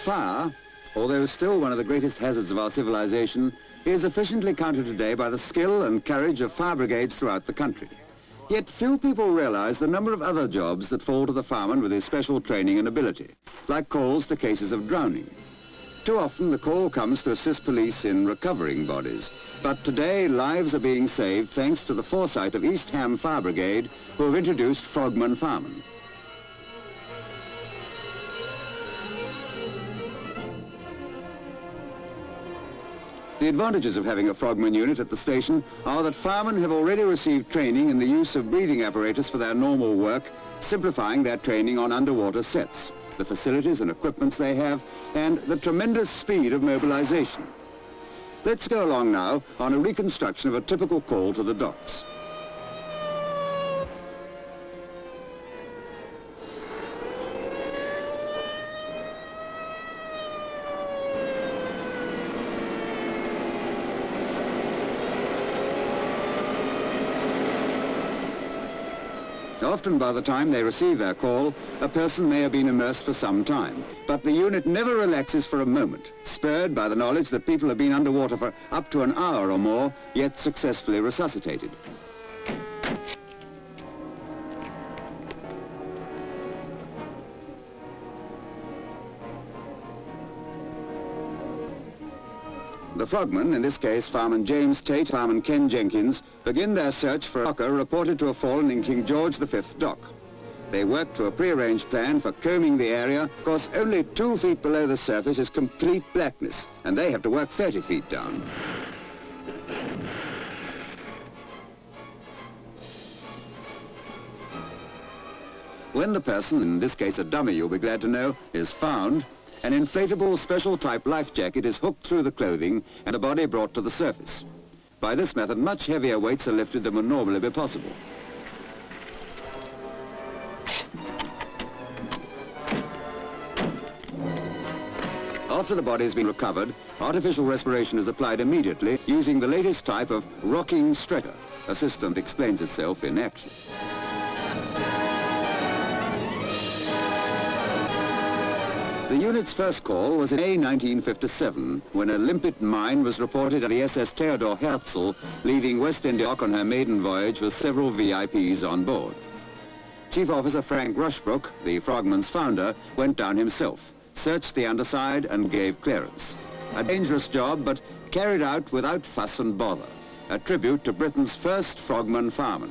Fire, although still one of the greatest hazards of our civilization, is efficiently countered today by the skill and courage of fire brigades throughout the country. Yet few people realize the number of other jobs that fall to the fireman with his special training and ability, like calls to cases of drowning. Too often the call comes to assist police in recovering bodies, but today lives are being saved thanks to the foresight of East Ham Fire Brigade, who have introduced Frogman Fireman. The advantages of having a frogman unit at the station are that firemen have already received training in the use of breathing apparatus for their normal work, simplifying their training on underwater sets, the facilities and equipments they have, and the tremendous speed of mobilization. Let's go along now on a reconstruction of a typical call to the docks. Often by the time they receive their call, a person may have been immersed for some time. But the unit never relaxes for a moment, spurred by the knowledge that people have been underwater for up to an hour or more, yet successfully resuscitated. The frogmen, in this case Fireman James Tait, Fireman Ken Jenkins, begin their search for a docker reported to have fallen in King George V Dock. They work to a prearranged plan for combing the area, because only 2 feet below the surface is complete blackness, and they have to work 30 feet down. When the person, in this case a dummy you'll be glad to know, is found, an inflatable special type life jacket is hooked through the clothing and the body brought to the surface. By this method, much heavier weights are lifted than would normally be possible. After the body has been recovered, artificial respiration is applied immediately using the latest type of rocking stretcher, a system that explains itself in action. The unit's first call was in May 1957, when a limpet mine was reported at the SS Theodore Herzl, leaving West India Dock on her maiden voyage with several VIPs on board. Chief Officer Frank Rushbrook, the Frogman's founder, went down himself, searched the underside and gave clearance. A dangerous job, but carried out without fuss and bother. A tribute to Britain's first Frogman Fireman.